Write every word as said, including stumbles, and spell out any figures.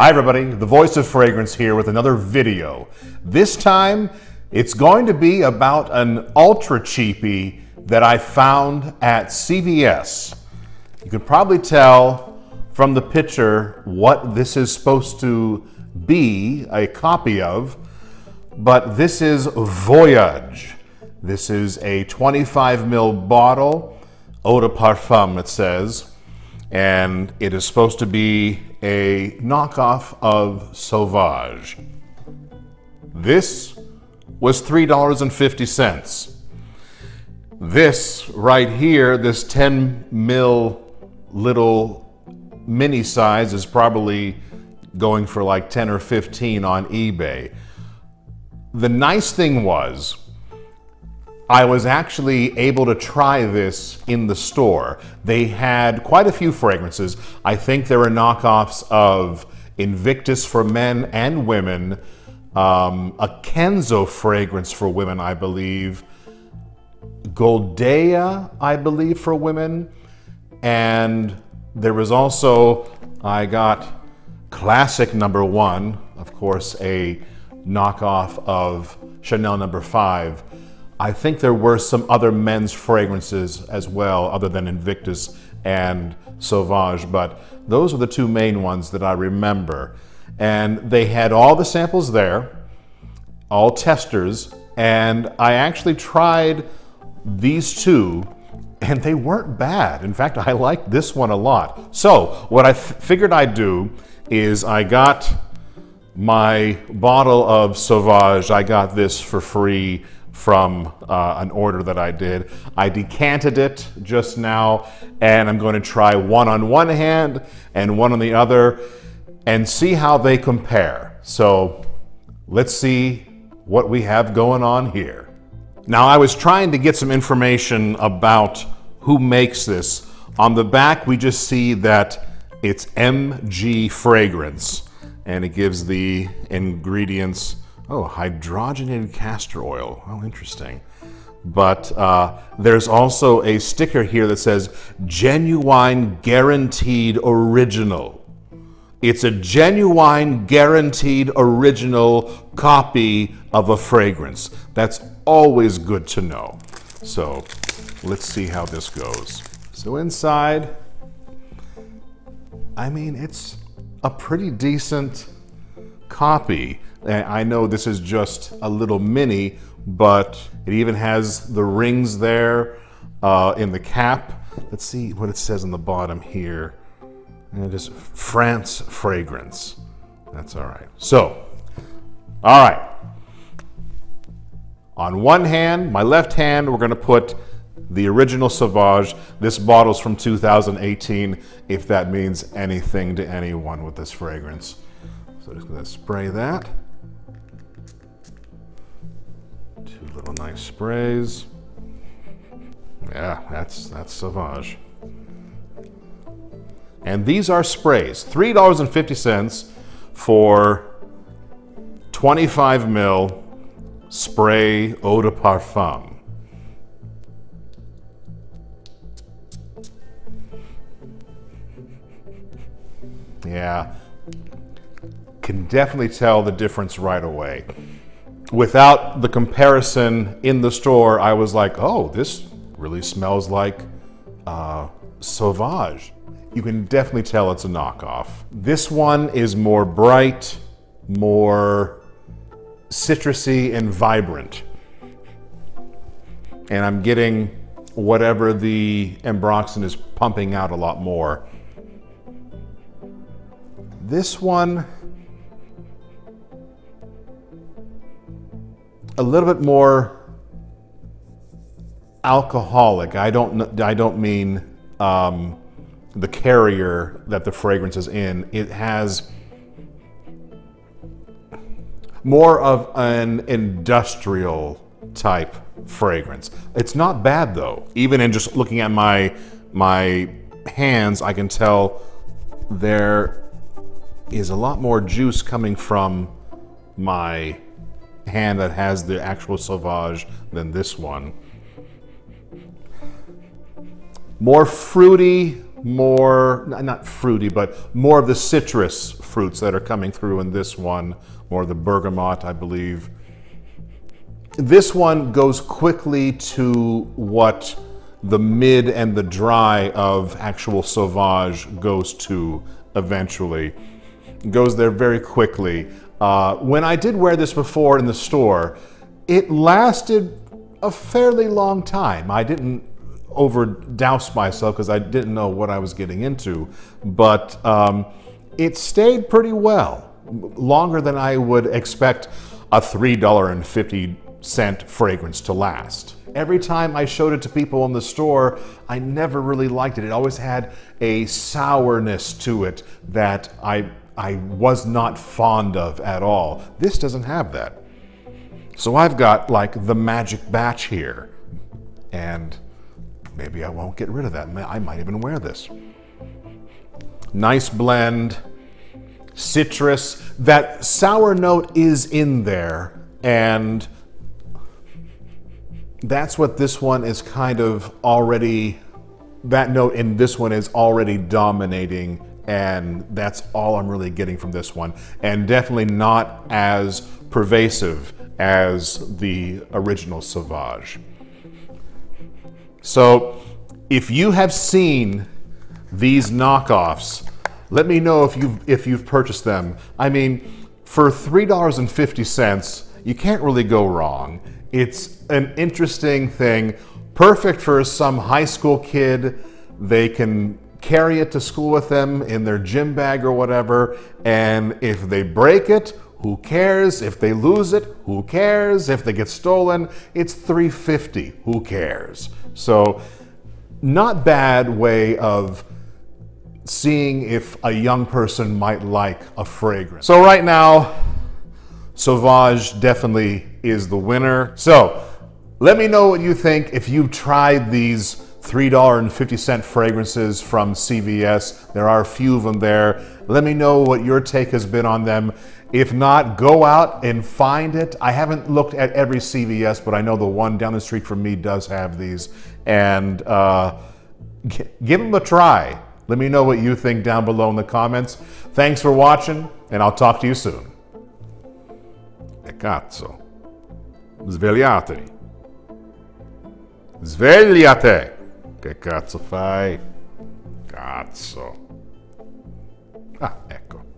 Hi everybody, The Voice of Fragrance here with another video. This time, it's going to be about an ultra cheapie that I found at C V S. You can probably tell from the picture what this is supposed to be a copy of, but this is Voyage. This is a twenty-five mil bottle, eau de parfum it says, and it is supposed to be a knockoff of Sauvage. This was three dollars and fifty cents. This right here, this ten mil little mini size is probably going for like ten or fifteen on eBay. The nice thing was, I was actually able to try this in the store. They had quite a few fragrances. I think there were knockoffs of Invictus for men and women, um, a Kenzo fragrance for women, I believe, Goldea, I believe, for women, and there was also, I got classic number one, of course, a knockoff of Chanel number five. I think there were some other men's fragrances as well, other than Invictus and Sauvage, but those are the two main ones that I remember. And they had all the samples there, all testers, and I actually tried these two, and they weren't bad. In fact, I liked this one a lot. So what I figured I'd do is I got my bottle of Sauvage. I got this for free from uh, an order that I did. I decanted it just now, and I'm going to try one on one hand and one on the other and see how they compare. So let's see what we have going on here. Now, I was trying to get some information about who makes this. On the back, we just see that it's M G Fragrance, and it gives the ingredients. Oh, hydrogenated castor oil. Oh, interesting. But uh, there's also a sticker here that says genuine guaranteed original. It's a genuine guaranteed original copy of a fragrance. That's always good to know. So let's see how this goes. So inside, I mean, it's a pretty decent copy. I know this is just a little mini, but it even has the rings there uh, in the cap. Let's see what it says on the bottom here. And it is France Fragrance. That's all right. So, all right. On one hand, my left hand, we're going to put the original Sauvage. This bottle's from two thousand eighteen, if that means anything to anyone with this fragrance. So just going to spray that. Two little nice sprays. Yeah, that's that's Sauvage. And these are sprays. three dollars and fifty cents for twenty-five mil spray eau de parfum. Yeah. Can definitely tell the difference right away. Without the comparison in the store, I was like, oh, this really smells like uh, Sauvage. You can definitely tell it's a knockoff. This one is more bright, more citrusy and vibrant. And I'm getting whatever the Ambroxan is pumping out a lot more. This one, a little bit more alcoholic. I don't, I don't mean um, the carrier that the fragrance is in. It has more of an industrial type fragrance. It's not bad though. Even in just looking at my, my hands, I can tell there is a lot more juice coming from my hand that has the actual Sauvage than this one. More fruity, more, not fruity, but more of the citrus fruits that are coming through in this one, more of the bergamot, I believe. This one goes quickly to what the mid and the dry of actual Sauvage goes to eventually. It goes there very quickly. Uh, when I did wear this before in the store, it lasted a fairly long time. I didn't overdouse myself because I didn't know what I was getting into, but um, it stayed pretty well, longer than I would expect a three dollar and fifty cent fragrance to last. Every time I showed it to people in the store, I never really liked it. It always had a sourness to it that I, I was not fond of at all. This doesn't have that. So I've got like the magic batch here, and maybe I won't get rid of that. I might even wear this. Nice blend, citrus. That sour note is in there, and that's what this one is kind of already, that note in this one is already dominating, and that's all I'm really getting from this one. And definitely not as pervasive as the original Sauvage. So if you have seen these knockoffs, let me know if you've, if you've purchased them. I mean, for three dollars and fifty cents, you can't really go wrong. It's an interesting thing, perfect for some high school kid. They can carry it to school with them in their gym bag or whatever, and if they break it, who cares? If they lose it, who cares? If they get stolen, it's three fifty, who cares? So not bad way of seeing if a young person might like a fragrance. So right now, Sauvage definitely is the winner. So let me know what you think if you've tried these three dollar and fifty cent fragrances from C V S. There are a few of them there. Let me know what your take has been on them. If not, go out and find it. I haven't looked at every C V S, but I know the one down the street from me does have these. And uh, give them a try. Let me know what you think down below in the comments. Thanks for watching, and I'll talk to you soon. Cazzo, svegliatevi, svegliate, che cazzo fai, cazzo, ah ecco.